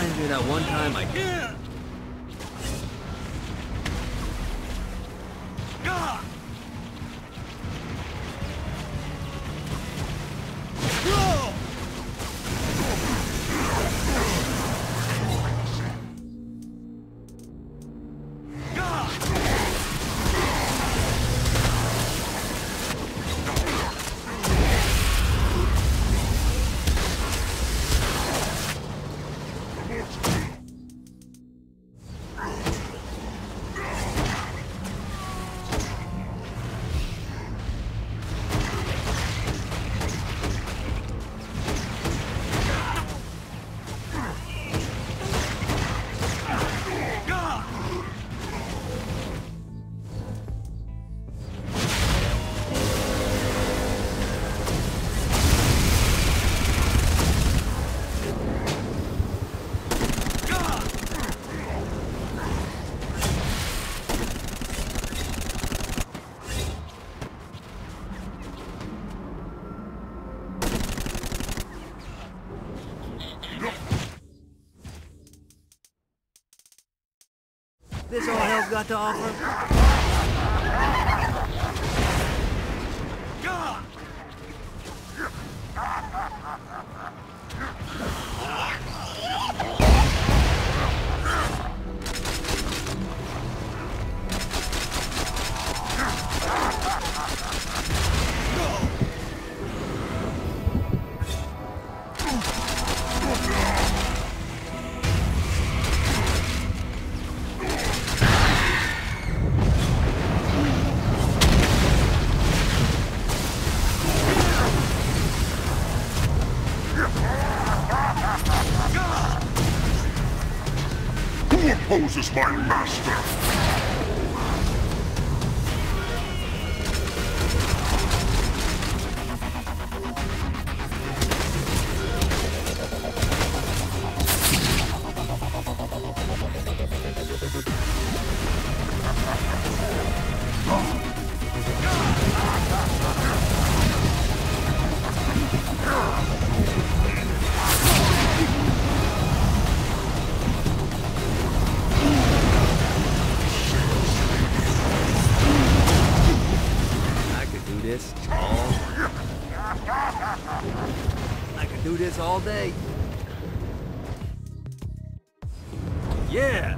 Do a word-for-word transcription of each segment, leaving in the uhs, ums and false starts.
trying to do that one time I can't. This all hell's got to offer. This is my master! Day. Yeah.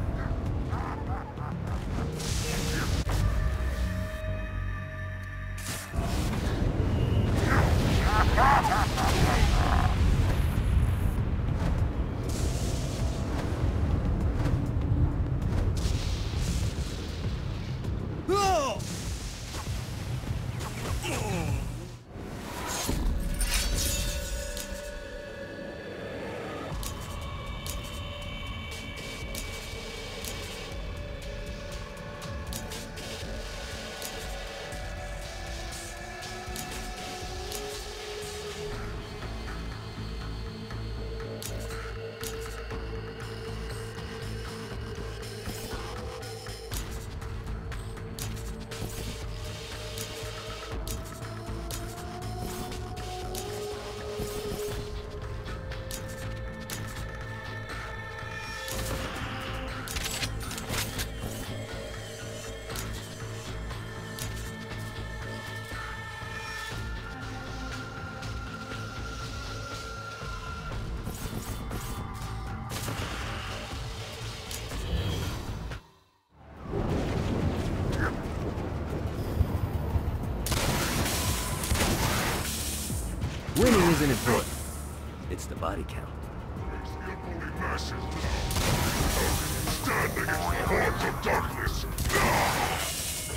Winning isn't important. It's the body count. It's the only masses now. How can you stand against the hordes of darkness now?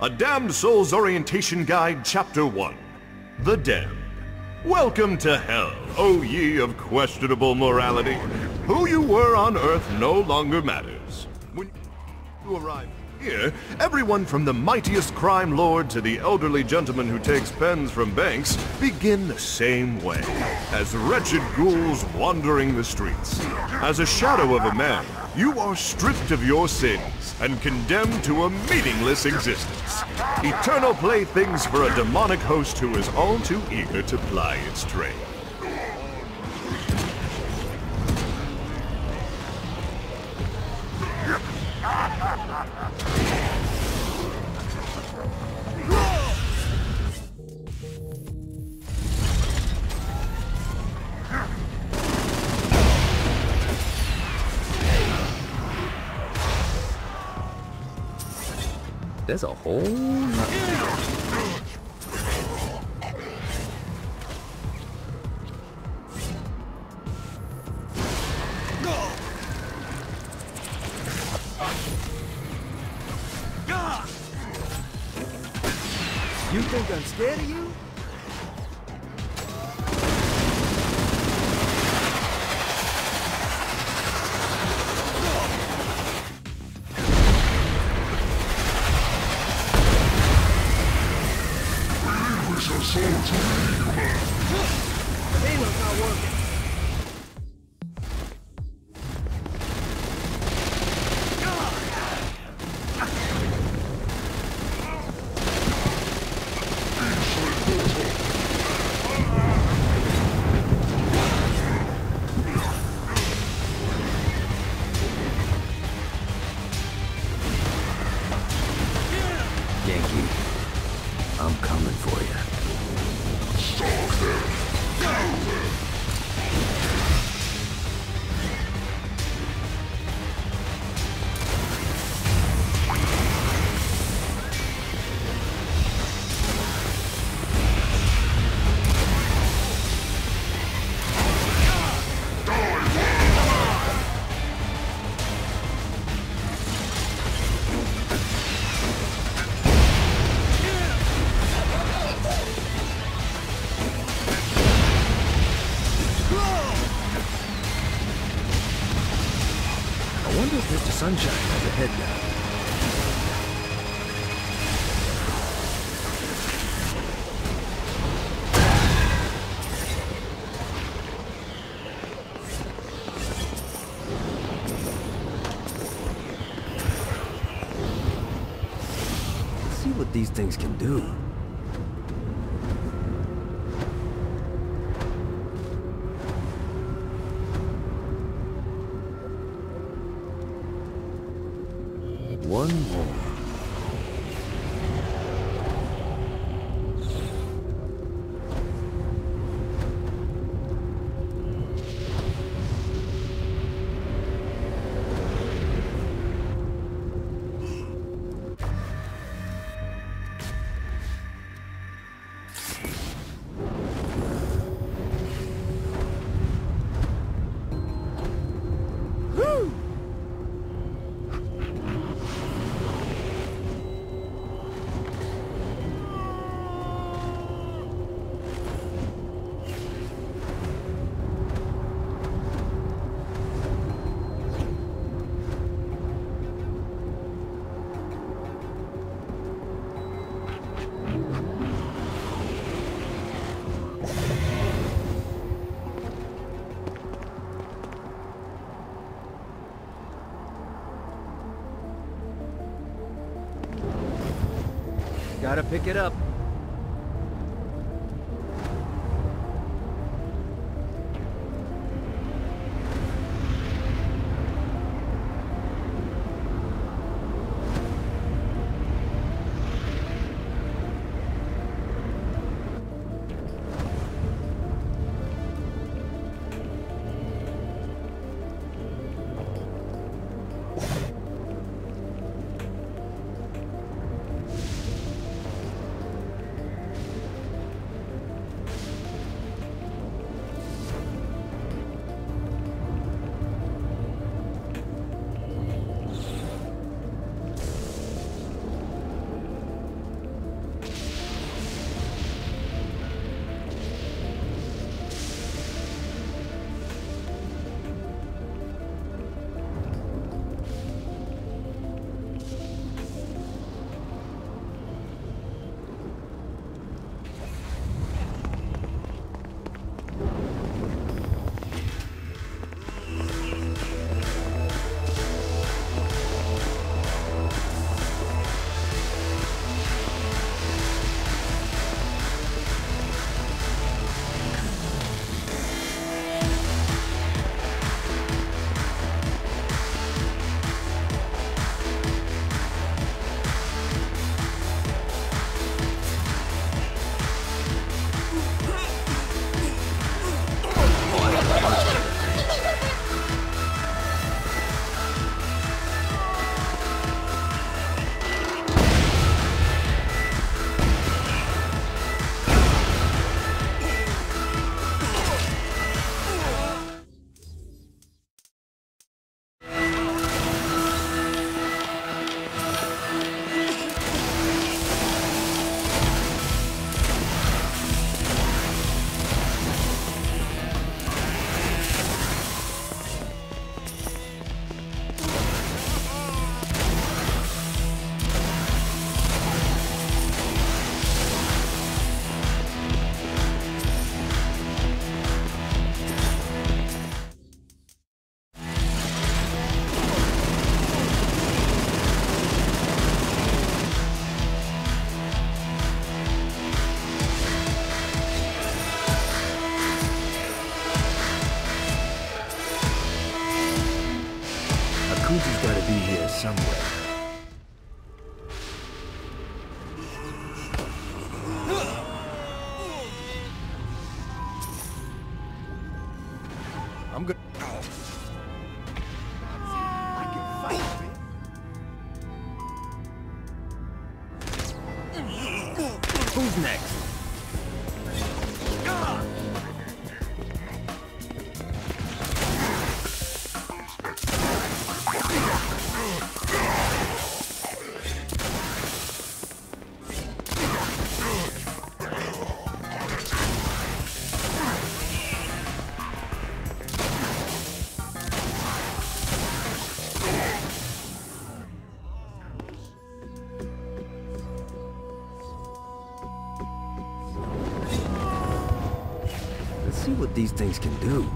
A Damned Souls Orientation Guide, Chapter one. The Damned. Welcome to hell, O ye of questionable morality. Who you were on Earth no longer matters. When you arrive here, everyone from the mightiest crime lord to the elderly gentleman who takes pens from banks begin the same way, as wretched ghouls wandering the streets, as a shadow of a man you are stripped of your sins and condemned to a meaningless existence. Eternal playthings for a demonic host who is all too eager to ply its trade. There's a whole lot. You think I'm scared of you? Sunshine has a head down. Let's see what these things can do. Gotta pick it up. Who's next? These things can do.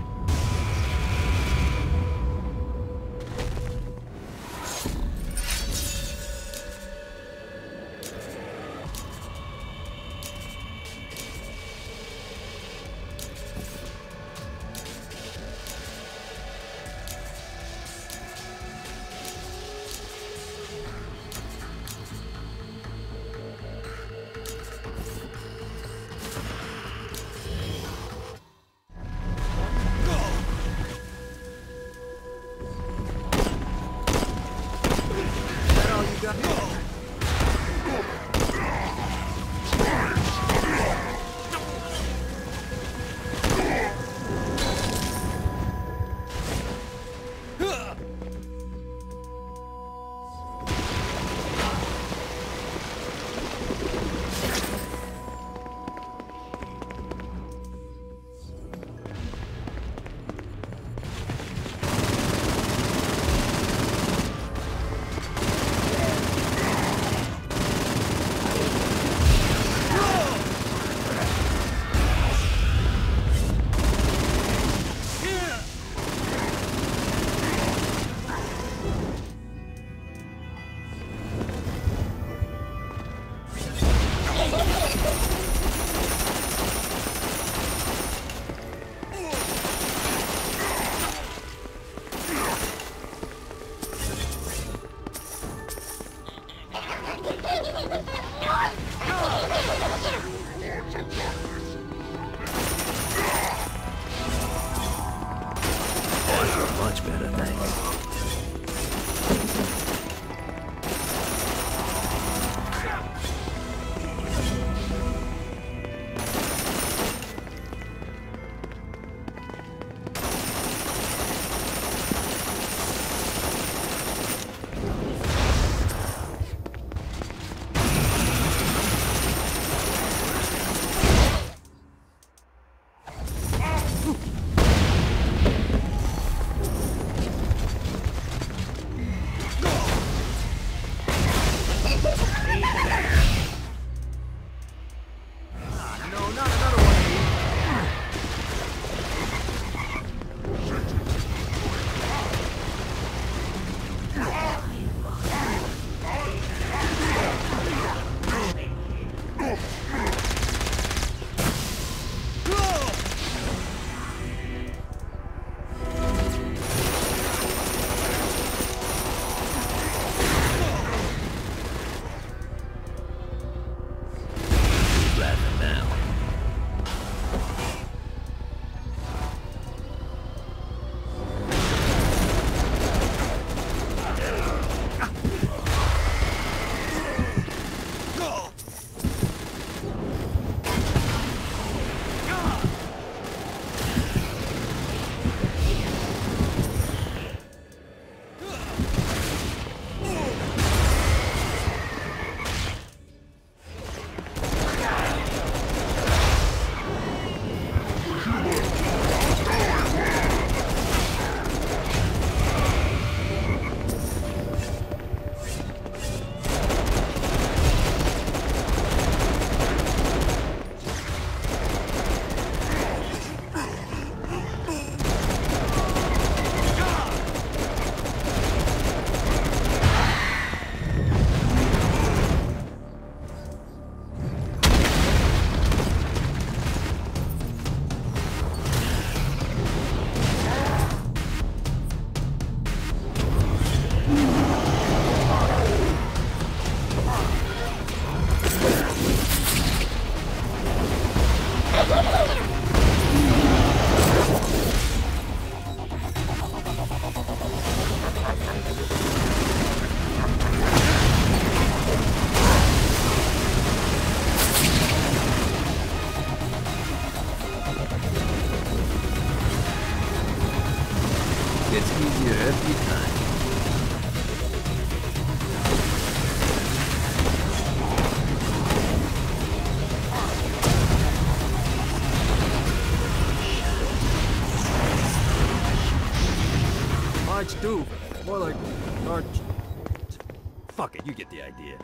You get the idea.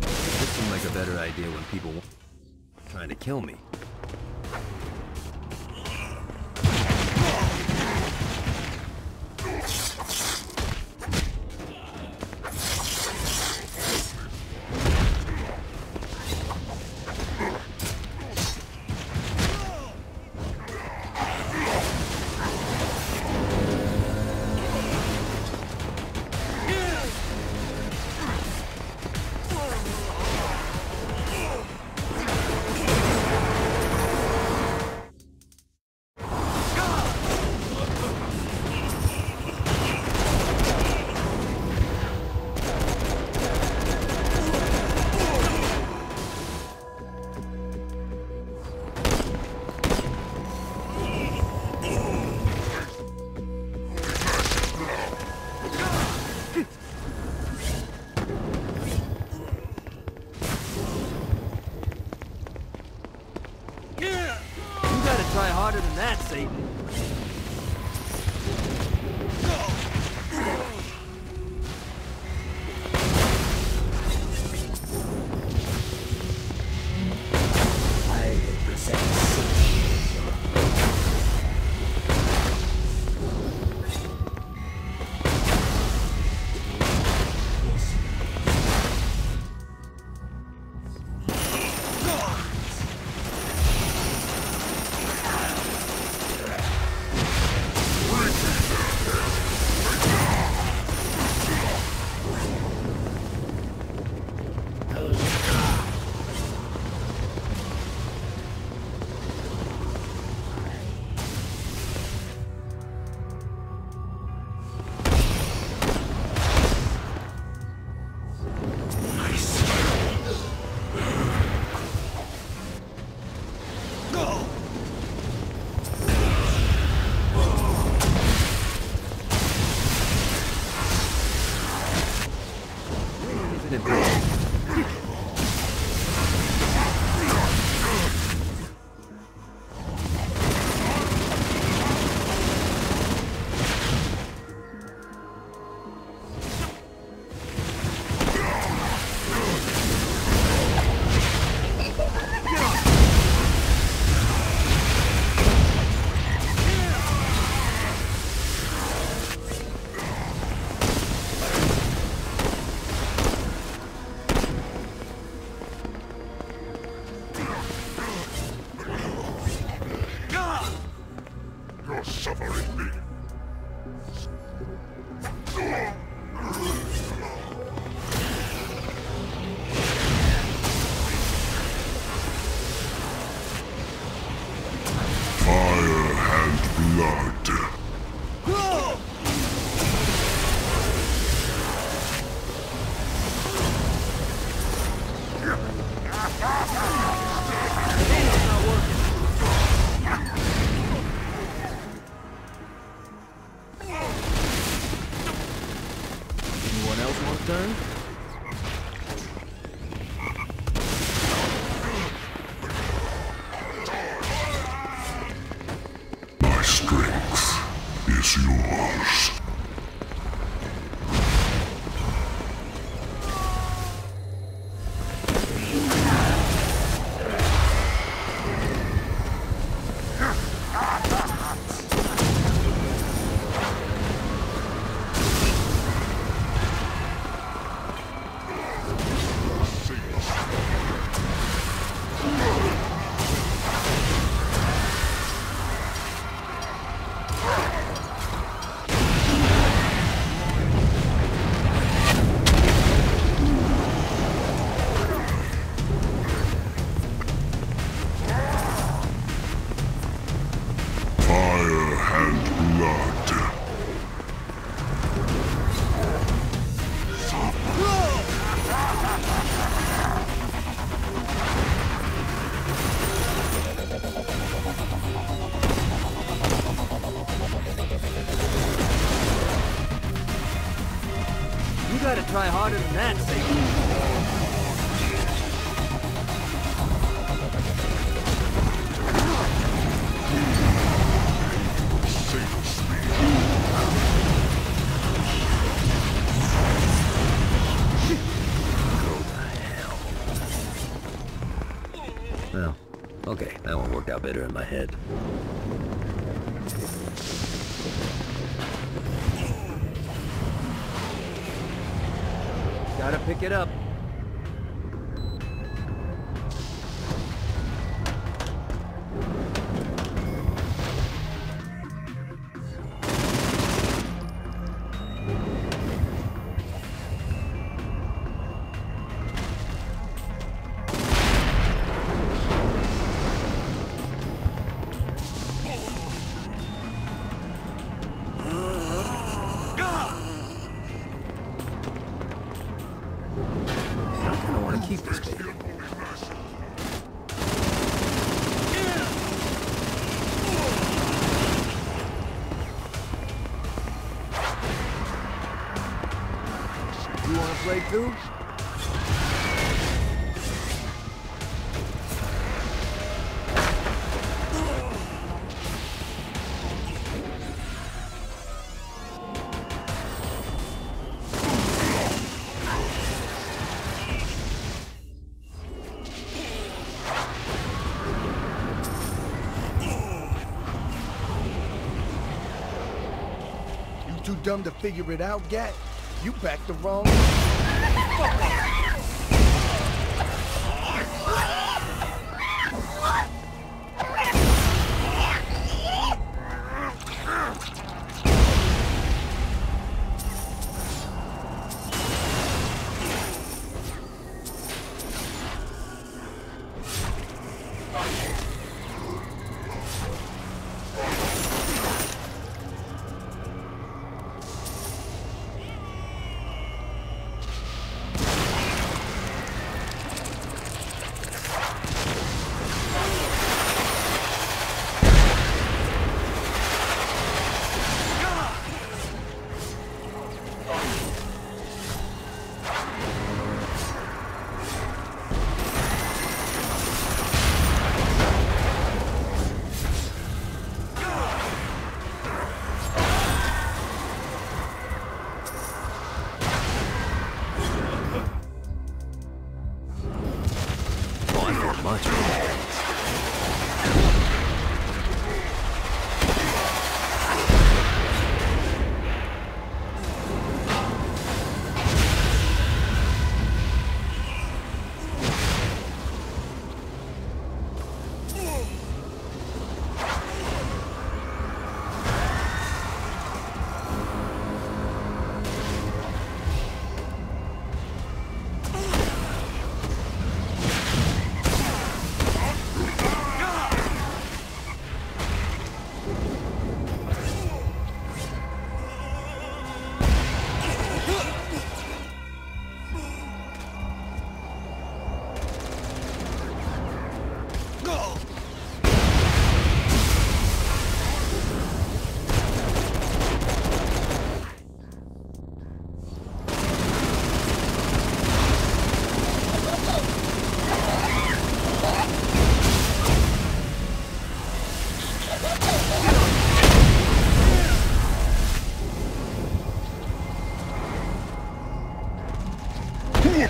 This seemed like a better idea when people were trying to kill me. Try harder than that, Satan. Okay, that one worked out better in my head. Gotta pick it up. Too dumb to figure it out, Gat? You backed the wrong...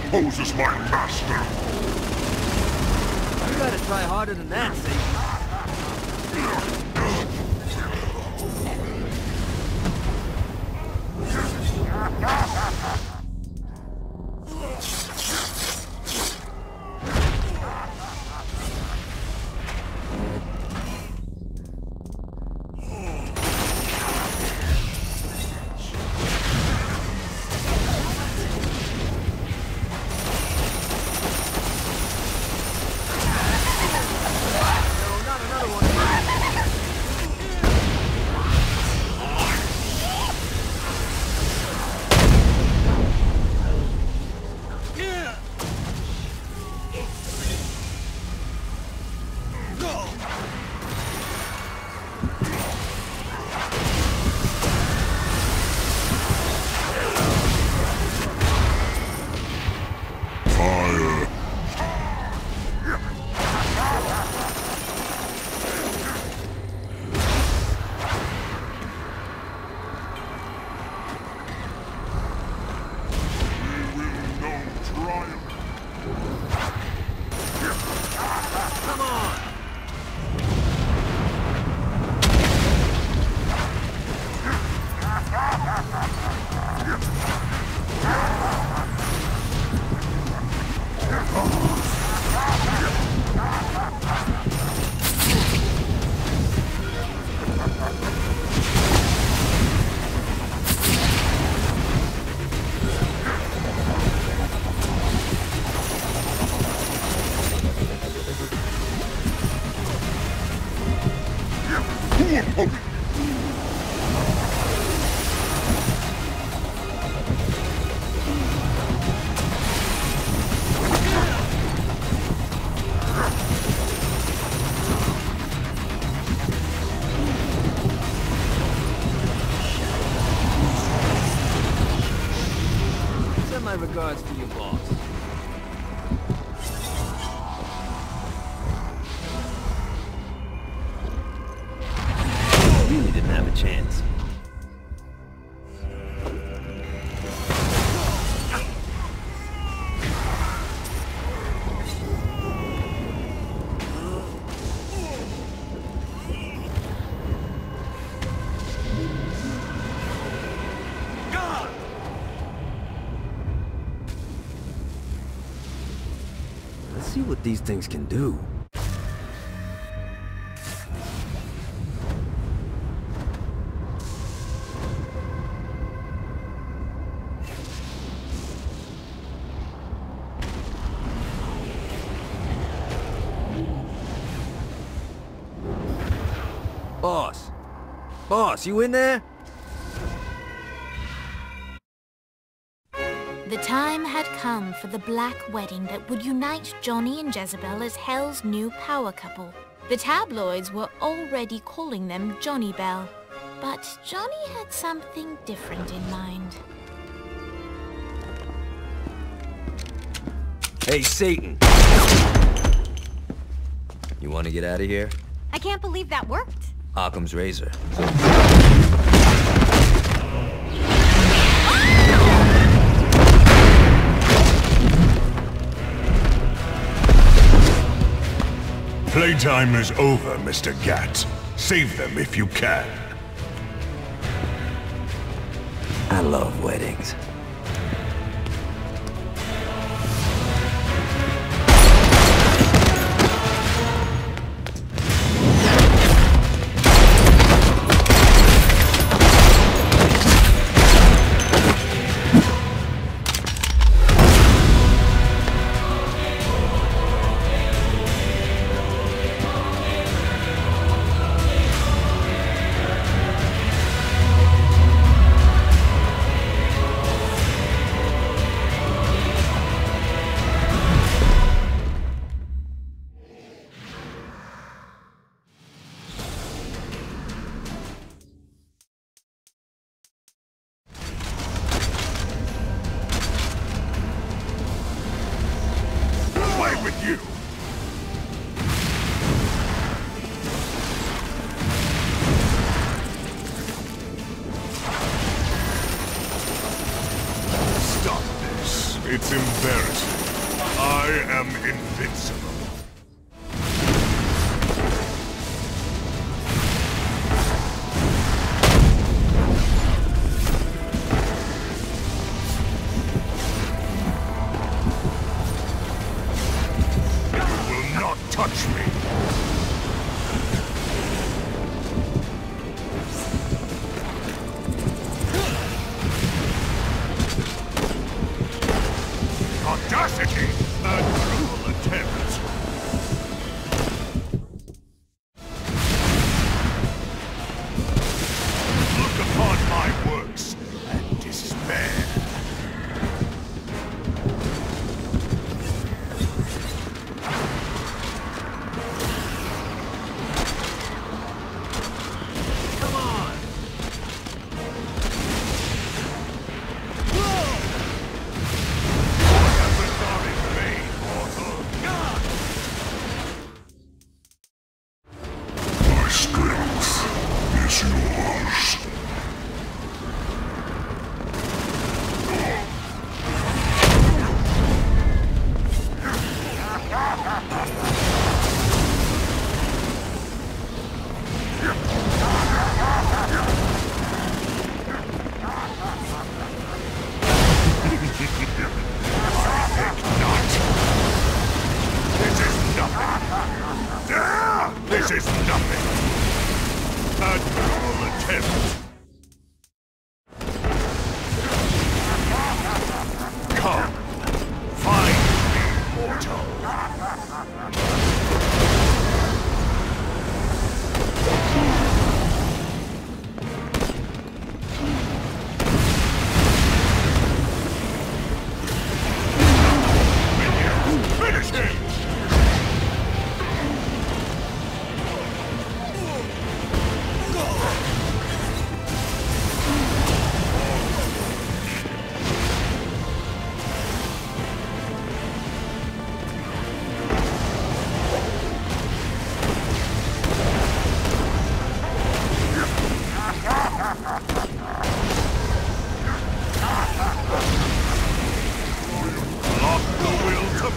Opposes my master. You gotta try harder than that, Come on! to your boss. Really didn't have a chance. These things can do. Boss! Boss, you in there? The time had come for the black wedding that would unite Johnny and Jezebel as Hell's new power couple. The tabloids were already calling them Johnny Bell, but Johnny had something different in mind. Hey, Satan! You want to get out of here? I can't believe that worked. Occam's razor. Playtime is over, Mister Gat. Save them if you can. I love weddings.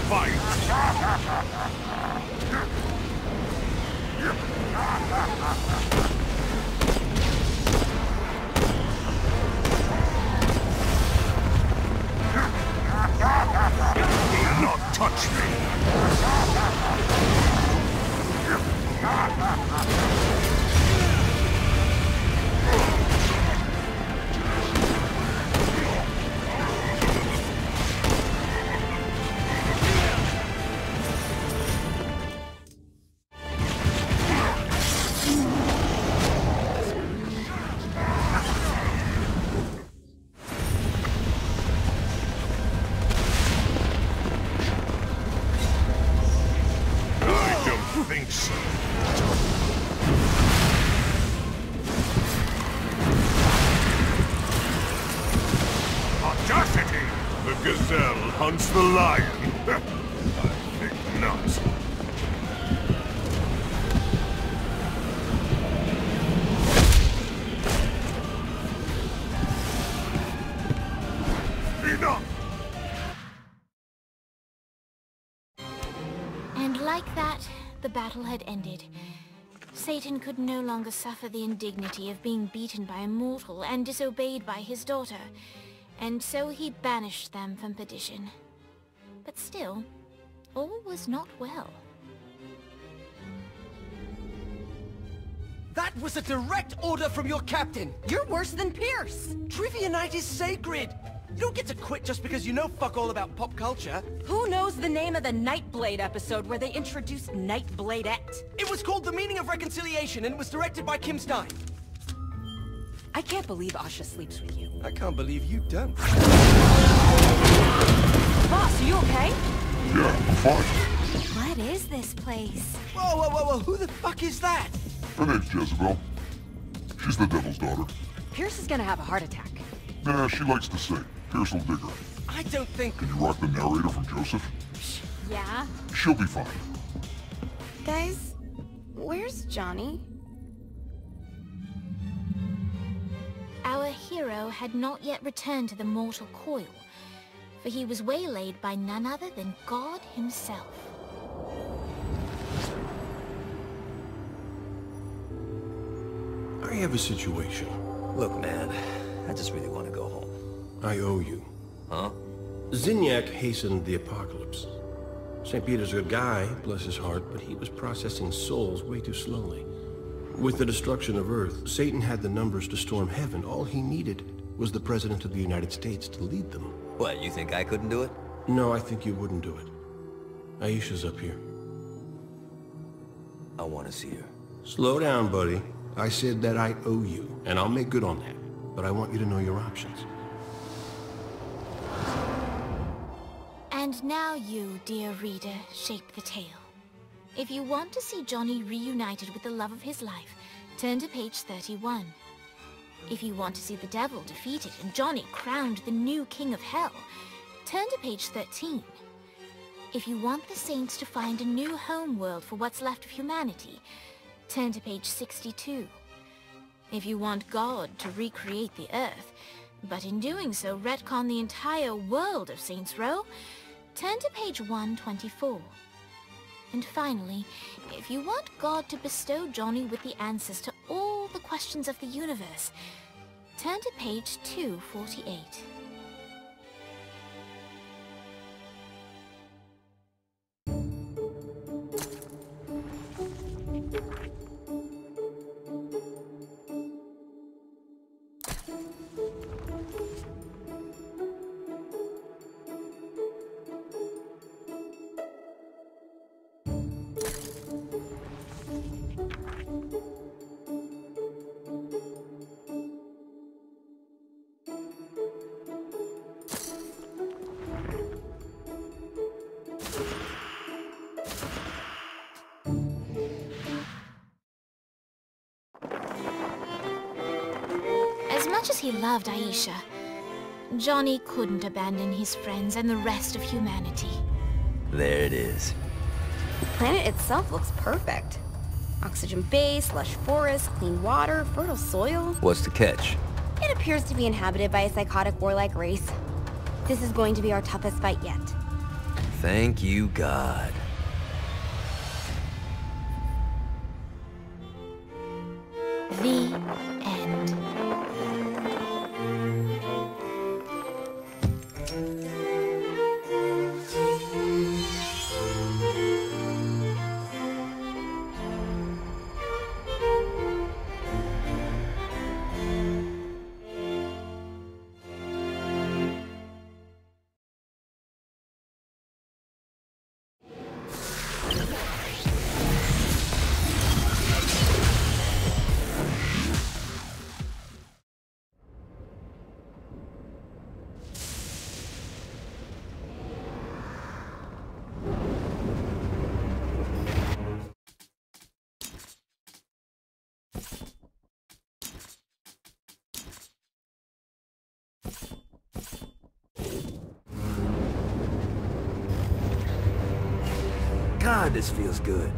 fight! Touch me! Hunts the lion. I think not. Enough! And like that, the battle had ended. Satan could no longer suffer the indignity of being beaten by a mortal and disobeyed by his daughter. And so he banished them from perdition. But still, all was not well. That was a direct order from your captain! You're worse than Pierce! Trivia night is sacred! You don't get to quit just because you know fuck all about pop culture. Who knows the name of the Nightblade episode where they introduced Nightblade-ette? It was called The Meaning of Reconciliation and it was directed by Kim Stein. I can't believe Asha sleeps with you. I can't believe you don't. Boss, are you okay? Yeah, I'm fine. What is this place? Whoa, whoa, whoa, whoa, who the fuck is that? Her name's Jezebel. She's the devil's daughter. Pierce is gonna have a heart attack. Nah, she likes to sing. Pierce will dig her. I don't think... Can you rock the narrator from Joseph? Yeah? She'll be fine. Guys, where's Johnny? Our hero had not yet returned to the mortal coil, for he was waylaid by none other than God himself. I have a situation. Look, man, I just really want to go home. I owe you. Huh? Zinyak hastened the apocalypse. Saint Peter's a good guy, bless his heart, but he was processing souls way too slowly. With the destruction of Earth, Satan had the numbers to storm heaven. All he needed was the President of the United States to lead them. What, you think I couldn't do it? No, I think you wouldn't do it. Aisha's up here. I want to see her. Slow down, buddy. I said that I owe you, and I'll make good on that. But I want you to know your options. And now you, dear reader, shape the tale. If you want to see Johnny reunited with the love of his life, turn to page thirty-one. If you want to see the devil defeated and Johnny crowned the new king of hell, turn to page thirteen. If you want the saints to find a new home world for what's left of humanity, turn to page sixty-two. If you want God to recreate the earth, but in doing so retcon the entire world of Saints Row, turn to page one twenty-four. And finally, if you want God to bestow Johnny with the answers to all the questions of the universe, turn to page two forty-eight. As he loved Aisha, Johnny couldn't abandon his friends and the rest of humanity. There it is. The planet itself looks perfect. Oxygen base, lush forests, clean water, fertile soil. What's the catch? It appears to be inhabited by a psychotic warlike race. This is going to be our toughest fight yet. Thank you, God. The end. God, this feels good. You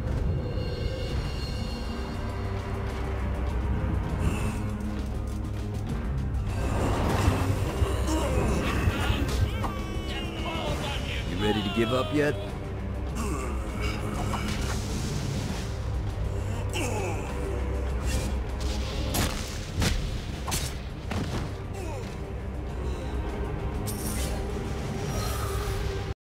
ready to give up yet?